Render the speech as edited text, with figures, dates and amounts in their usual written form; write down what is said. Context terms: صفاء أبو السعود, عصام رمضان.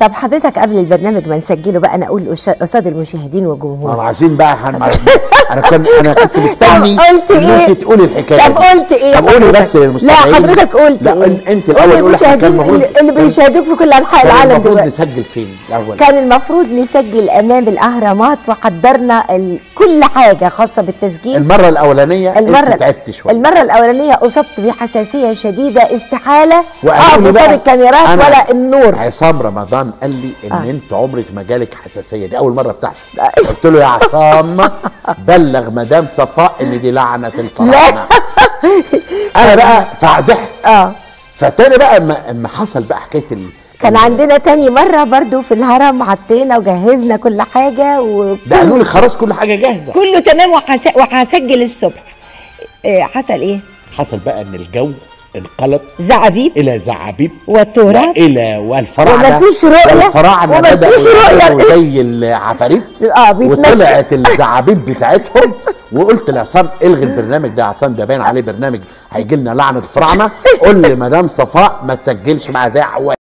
طب حضرتك قبل البرنامج ما نسجله بقى، انا اقول قصاد المشاهدين والجمهور انا عايزين بقى انا كنت مستني انت تقولي الحكايه. طب قلت ايه؟ طب قولي بس للمستمعين. لا حضرتك قلت ايه؟ انت الاول قولي المشاهدين اللي بيشاهدوك في كل انحاء العالم دلوقتي. كان المفروض نسجل فين الاول؟ كان المفروض نسجل امام الاهرامات، وقدرنا كل حاجه خاصه بالتسجيل. المره الاولانيه تعبت شويه، المره الاولانيه اصبت بحساسيه شديده، استحاله اقف قصاد الكاميرات ولا النور. عصام رمضان قال لي ان انت عمرك ما جالك حساسيه، دي اول مره بتحصل. قلت له يا عصام بلغ مدام صفاء ان دي لعنه الفراعنه. انا بقى فضحت. فتاني بقى اما حصل بقى حكايه كان عندنا تاني مره برضو في الهرم، حطينا وجهزنا كل حاجه ده قالوا لي خلاص كل حاجه جاهزه كله تمام وهسجل الصبح. حصل ايه؟ حصل بقى ان الجو انقلب زعابيب الى زعابيب والتراب الى والفراعنه، ومفيش رؤيه، الفراعنه ومفيش رؤيه زي العفاريت. وطلعت الزعابيب بتاعتهم. وقلت لعصام الغي البرنامج ده، عصام ده باين عليه برنامج هيجي لنا لعنه الفراعنه. قول لمدام صفاء ما تسجلش مع زي